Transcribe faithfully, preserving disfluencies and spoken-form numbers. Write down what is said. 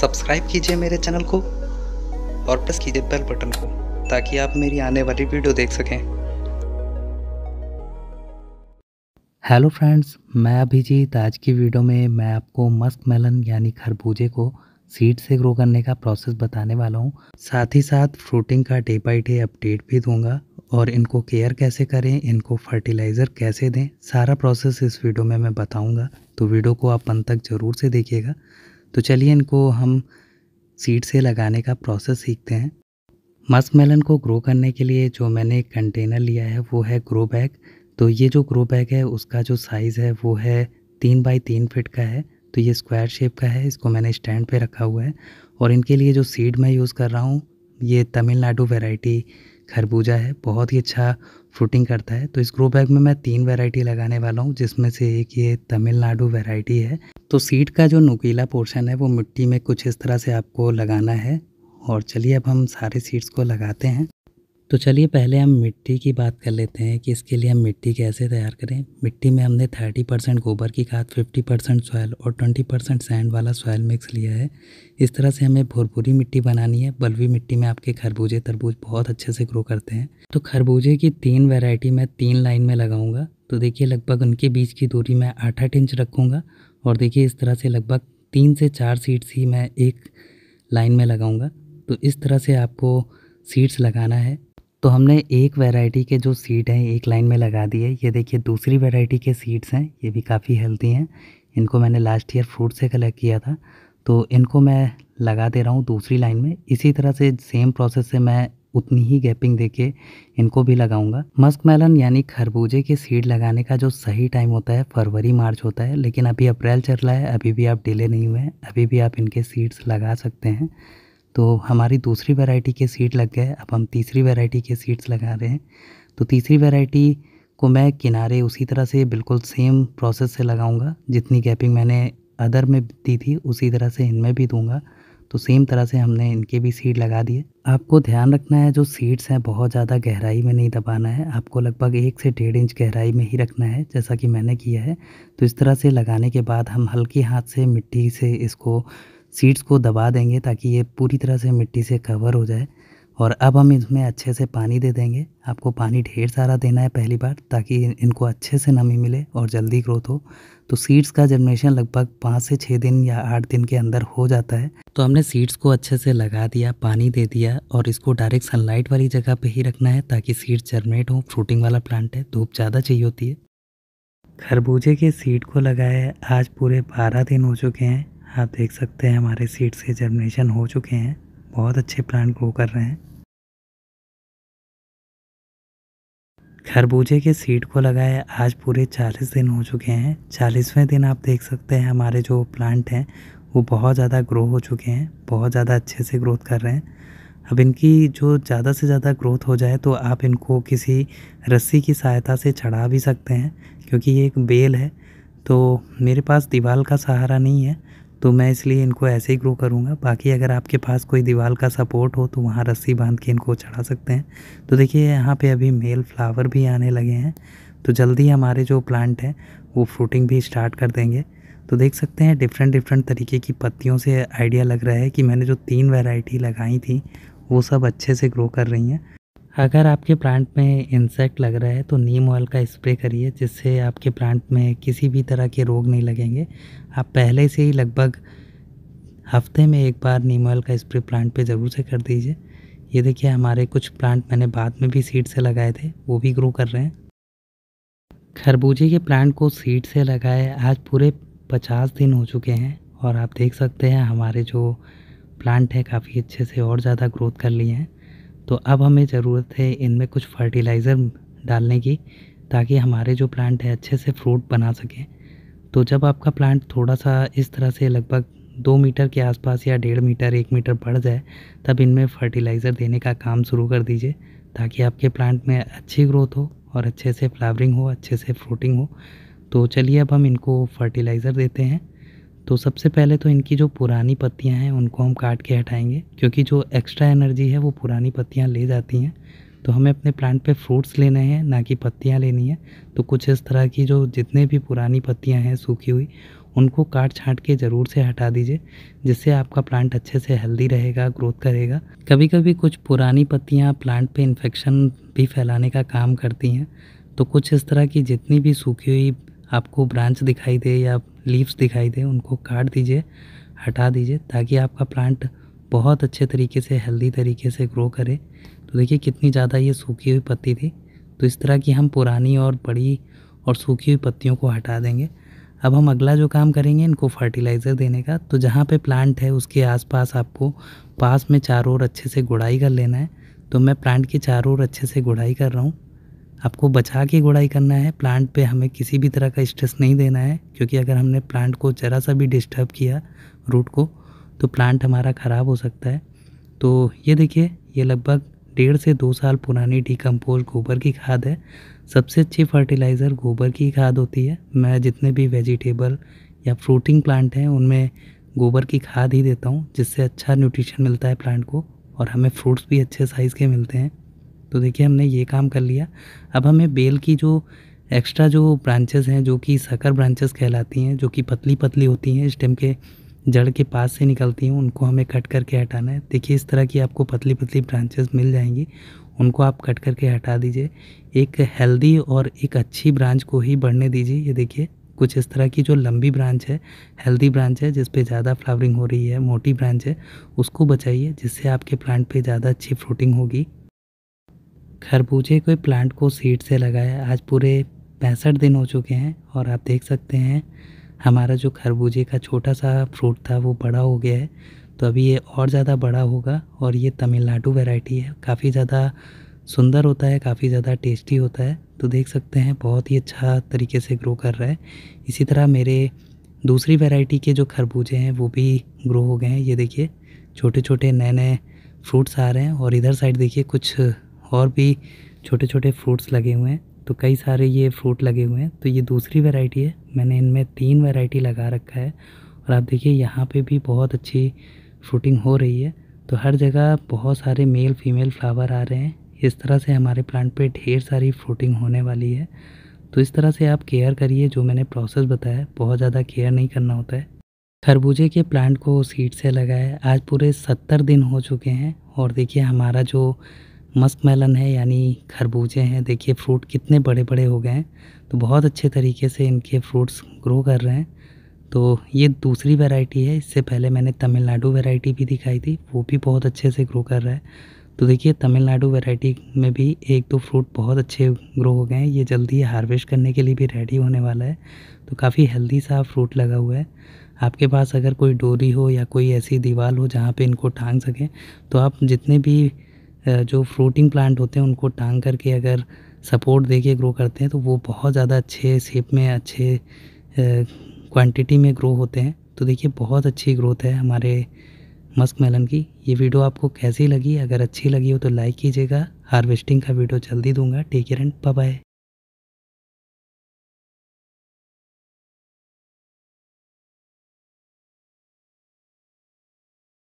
Subscribe कीजिए मेरे channel को और प्रेस कीजिए बेल बटन को ताकि आप मेरी आने वाली वीडियो देख सकें। हेलो फ्रेंड्स, मैं अभिजीत। आज की वीडियो में मैं आपको मस्क मेलन यानी खरबूजे को सीड से ग्रो करने का प्रोसेस बताने वाला हूँ। साथ ही साथ फ्रूटिंग का डे बाई डे अपडेट भी दूंगा और इनको केयर कैसे करें, इनको फर्टिलाइज़र कैसे दें, सारा प्रोसेस इस वीडियो में मैं बताऊंगा। तो वीडियो को आप अंत तक ज़रूर से देखिएगा। तो चलिए इनको हम सीड से लगाने का प्रोसेस सीखते हैं। मस्क मेलन को ग्रो करने के लिए जो मैंने एक कंटेनर लिया है वो है ग्रो बैग। तो ये जो ग्रो बैग है उसका जो साइज़ है वो है तीन बाई तीन फिट का है। तो ये स्क्वायर शेप का है, इसको मैंने स्टैंड पे रखा हुआ है। और इनके लिए जो सीड मैं यूज़ कर रहा हूँ ये तमिलनाडु वैरायटी खरबूजा है, बहुत ही अच्छा फ्रूटिंग करता है। तो इस ग्रो बैग में मैं तीन वैरायटी लगाने वाला हूँ, जिसमें से एक ये तमिलनाडु वैरायटी है। तो सीड का जो नुकीला पोर्शन है वो मिट्टी में कुछ इस तरह से आपको लगाना है। और चलिए अब हम सारे सीड्स को लगाते हैं। तो चलिए पहले हम मिट्टी की बात कर लेते हैं कि इसके लिए हम मिट्टी कैसे तैयार करें। मिट्टी में हमने तीस परसेंट गोबर की खाद, पचास परसेंट सॉयल और बीस परसेंट सैंड वाला सॉयल मिक्स लिया है। इस तरह से हमें भुरभुरी मिट्टी बनानी है। बलवी मिट्टी में आपके खरबूजे तरबूज बहुत अच्छे से ग्रो करते हैं। तो खरबूजे की तीन वेरायटी मैं तीन लाइन में लगाऊँगा। तो देखिए लगभग उनके बीच की दूरी मैं आठ आठ इंच रखूँगा। और देखिए इस तरह से लगभग तीन से चार सीड्स ही मैं एक लाइन में लगाऊँगा। तो इस तरह से आपको सीड्स लगाना है। तो हमने एक वैरायटी के जो सीड हैं एक लाइन में लगा दिए। ये देखिए दूसरी वैरायटी के सीड्स हैं, ये भी काफ़ी हेल्दी हैं। इनको मैंने लास्ट ईयर फ्रूट से कलेक्ट किया था। तो इनको मैं लगा दे रहा हूँ दूसरी लाइन में। इसी तरह से सेम प्रोसेस से मैं उतनी ही गैपिंग देके इनको भी लगाऊंगा। मस्क मेलन यानी खरबूजे के सीड लगाने का जो सही टाइम होता है फरवरी मार्च होता है, लेकिन अभी अप्रैल चल रहा है, अभी भी आप डिले नहीं हुए हैं, अभी भी आप इनके सीड्स लगा सकते हैं। तो हमारी दूसरी वैरायटी के सीड लग गए, अब हम तीसरी वैरायटी के सीड्स लगा रहे हैं। तो तीसरी वैरायटी को मैं किनारे उसी तरह से बिल्कुल सेम प्रोसेस से लगाऊंगा। जितनी गैपिंग मैंने अदर में दी थी उसी तरह से इनमें भी दूंगा। तो सेम तरह से हमने इनके भी सीड लगा दिए। आपको ध्यान रखना है जो सीड्स हैं बहुत ज़्यादा गहराई में नहीं दबाना है, आपको लगभग एक से डेढ़ इंच गहराई में ही रखना है, जैसा कि मैंने किया है। तो इस तरह से लगाने के बाद हम हल्के हाथ से मिट्टी से इसको सीड्स को दबा देंगे ताकि ये पूरी तरह से मिट्टी से कवर हो जाए। और अब हम इसमें अच्छे से पानी दे देंगे। आपको पानी ढेर सारा देना है पहली बार ताकि इनको अच्छे से नमी मिले और जल्दी ग्रोथ हो। तो सीड्स का जर्मिनेशन लगभग पाँच से छः दिन या आठ दिन के अंदर हो जाता है। तो हमने सीड्स को अच्छे से लगा दिया, पानी दे दिया और इसको डायरेक्ट सनलाइट वाली जगह पे ही रखना है ताकि सीड्स जर्मिनेट हो। फ्रूटिंग वाला प्लांट है, धूप ज़्यादा चाहिए होती है। खरबूजे के सीड को लगाए आज पूरे बारह दिन हो चुके हैं। आप देख सकते हैं हमारे सीड से जर्मिनेशन हो चुके हैं, बहुत अच्छे प्लांट ग्रो कर रहे हैं। खरबूजे के सीड को लगाए आज पूरे चालीस दिन हो चुके हैं। चालीसवें दिन आप देख सकते हैं हमारे जो प्लांट हैं वो बहुत ज़्यादा ग्रो हो चुके हैं, बहुत ज़्यादा अच्छे से ग्रोथ कर रहे हैं। अब इनकी जो ज़्यादा से ज़्यादा ग्रोथ हो जाए तो आप इनको किसी रस्सी की सहायता से चढ़ा भी सकते हैं, क्योंकि ये एक बेल है। तो मेरे पास दीवार का सहारा नहीं है तो मैं इसलिए इनको ऐसे ही ग्रो करूँगा। बाकी अगर आपके पास कोई दीवार का सपोर्ट हो तो वहाँ रस्सी बांध के इनको चढ़ा सकते हैं। तो देखिए यहाँ पे अभी मेल फ्लावर भी आने लगे हैं। तो जल्दी हमारे जो प्लांट हैं वो फ्रूटिंग भी स्टार्ट कर देंगे। तो देख सकते हैं डिफरेंट डिफरेंट तरीके की पत्तियों से आइडिया लग रहा है कि मैंने जो तीन वेराइटी लगाई थी वो सब अच्छे से ग्रो कर रही हैं। अगर आपके प्लांट में इंसेक्ट लग रहा है तो नीम ऑयल का स्प्रे करिए, जिससे आपके प्लांट में किसी भी तरह के रोग नहीं लगेंगे। आप पहले से ही लगभग हफ्ते में एक बार नीम ऑयल का स्प्रे प्लांट पे ज़रूर से कर दीजिए। ये देखिए हमारे कुछ प्लांट मैंने बाद में भी सीड से लगाए थे वो भी ग्रो कर रहे हैं। खरबूजे के प्लांट को सीड से लगाए आज पूरे पचास दिन हो चुके हैं और आप देख सकते हैं हमारे जो प्लांट है काफ़ी अच्छे से और ज़्यादा ग्रोथ कर लिए हैं। तो अब हमें ज़रूरत है इनमें कुछ फर्टिलाइज़र डालने की ताकि हमारे जो प्लांट है अच्छे से फ्रूट बना सकें। तो जब आपका प्लांट थोड़ा सा इस तरह से लगभग दो मीटर के आसपास या डेढ़ मीटर एक मीटर बढ़ जाए तब इनमें फर्टिलाइज़र देने का काम शुरू कर दीजिए ताकि आपके प्लांट में अच्छी ग्रोथ हो और अच्छे से फ्लावरिंग हो, अच्छे से फ्रूटिंग हो। तो चलिए अब हम इनको फर्टिलाइज़र देते हैं। तो सबसे पहले तो इनकी जो पुरानी पत्तियां हैं उनको हम काट के हटाएंगे, क्योंकि जो एक्स्ट्रा एनर्जी है वो पुरानी पत्तियां ले जाती हैं। तो हमें अपने प्लांट पे फ्रूट्स लेने हैं ना कि पत्तियां लेनी है। तो कुछ इस तरह की जो जितने भी पुरानी पत्तियां हैं सूखी हुई उनको काट छाँट के ज़रूर से हटा दीजिए, जिससे आपका प्लांट अच्छे से हेल्दी रहेगा, ग्रोथ करेगा। कभी कभी कुछ पुरानी पत्तियाँ प्लांट पे इन्फेक्शन भी फैलाने का काम करती हैं, तो कुछ इस तरह की जितनी भी सूखी हुई आपको ब्रांच दिखाई दे या लीव्स दिखाई दे, उनको काट दीजिए, हटा दीजिए, ताकि आपका प्लांट बहुत अच्छे तरीके से हेल्दी तरीके से ग्रो करे। तो देखिए कितनी ज़्यादा ये सूखी हुई पत्ती थी, तो इस तरह की हम पुरानी और बड़ी और सूखी हुई पत्तियों को हटा देंगे। अब हम अगला जो काम करेंगे इनको फर्टिलाइज़र देने का। तो जहाँ पे प्लांट है उसके आसपास आपको पास में चारों ओर अच्छे से गुड़ाई कर लेना है। तो मैं प्लांट के चारों ओर अच्छे से गुड़ाई कर रहा हूँ। आपको बचा के गुड़ाई करना है, प्लांट पे हमें किसी भी तरह का स्ट्रेस नहीं देना है, क्योंकि अगर हमने प्लांट को ज़रा सा भी डिस्टर्ब किया रूट को तो प्लांट हमारा ख़राब हो सकता है। तो ये देखिए, ये लगभग डेढ़ से दो साल पुरानी डिकम्पोज गोबर की खाद है। सबसे अच्छी फर्टिलाइज़र गोबर की खाद होती है। मैं जितने भी वेजिटेबल या फ्रूटिंग प्लांट हैं उनमें गोबर की खाद ही देता हूँ, जिससे अच्छा न्यूट्रिशन मिलता है प्लांट को और हमें फ्रूट्स भी अच्छे साइज़ के मिलते हैं। तो देखिए हमने ये काम कर लिया। अब हमें बेल की जो एक्स्ट्रा जो ब्रांचेज़ हैं, जो कि सकर ब्रांचेज़ कहलाती हैं, जो कि पतली पतली होती हैं, स्टेम के जड़ के पास से निकलती हैं, उनको हमें कट करके हटाना है। देखिए इस तरह की आपको पतली पतली ब्रांचेस मिल जाएंगी, उनको आप कट करके हटा दीजिए। एक हेल्दी और एक अच्छी ब्रांच को ही बढ़ने दीजिए। ये देखिए कुछ इस तरह की जो लंबी ब्रांच है, हेल्दी ब्रांच है, जिस पे ज़्यादा फ्लावरिंग हो रही है, मोटी ब्रांच है, उसको बचाइए, जिससे आपके प्लांट पे ज़्यादा अच्छी फ्रूटिंग होगी। खरबूजे के प्लांट को सीड से लगाया आज पूरे पैंसठ दिन हो चुके हैं और आप देख सकते हैं हमारा जो खरबूजे का छोटा सा फ्रूट था वो बड़ा हो गया है। तो अभी ये और ज़्यादा बड़ा होगा और ये तमिलनाडु वैरायटी है, काफ़ी ज़्यादा सुंदर होता है, काफ़ी ज़्यादा टेस्टी होता है। तो देख सकते हैं बहुत ही अच्छा तरीके से ग्रो कर रहा है। इसी तरह मेरे दूसरी वैरायटी के जो खरबूजे हैं वो भी ग्रो हो गए हैं। ये देखिए छोटे छोटे नए नए फ्रूट्स आ रहे हैं और इधर साइड देखिए कुछ और भी छोटे छोटे फ्रूट्स लगे हुए हैं। तो कई सारे ये फ्रूट लगे हुए हैं। तो ये दूसरी वैरायटी है, मैंने इनमें तीन वैरायटी लगा रखा है और आप देखिए यहाँ पे भी बहुत अच्छी फ्रूटिंग हो रही है। तो हर जगह बहुत सारे मेल फीमेल फ्लावर आ रहे हैं। इस तरह से हमारे प्लांट पे ढेर सारी फ्रूटिंग होने वाली है। तो इस तरह से आप केयर करिए, जो मैंने प्रोसेस बताया, बहुत ज़्यादा केयर नहीं करना होता है। खरबूजे के प्लांट को सीड से लगाए आज पूरे सत्तर दिन हो चुके हैं और देखिए हमारा जो मस्क मेलन है यानी खरबूजे हैं, देखिए फ्रूट कितने बड़े बड़े हो गए हैं। तो बहुत अच्छे तरीके से इनके फ्रूट्स ग्रो कर रहे हैं। तो ये दूसरी वैरायटी है, इससे पहले मैंने तमिलनाडु वैरायटी भी दिखाई थी, वो भी बहुत अच्छे से ग्रो कर रहा है। तो देखिए तमिलनाडु वैरायटी में भी एक दो फ्रूट बहुत अच्छे ग्रो हो गए हैं। ये जल्दी हार्वेस्ट करने के लिए भी रेडी होने वाला है। तो काफ़ी हेल्दी सा फ्रूट लगा हुआ है। आपके पास अगर कोई डोरी हो या कोई ऐसी दीवार हो जहाँ पर इनको टांग सकें, तो आप जितने भी जो फ्रूटिंग प्लांट होते हैं उनको टांग करके अगर सपोर्ट देके ग्रो करते हैं तो वो बहुत ज़्यादा अच्छे शेप में, अच्छे क्वांटिटी में ग्रो होते हैं। तो देखिए बहुत अच्छी ग्रोथ है हमारे मस्क मेलन की। ये वीडियो आपको कैसी लगी? अगर अच्छी लगी हो तो लाइक कीजिएगा। हार्वेस्टिंग का वीडियो जल्दी दूंगा। Take care and bye bye.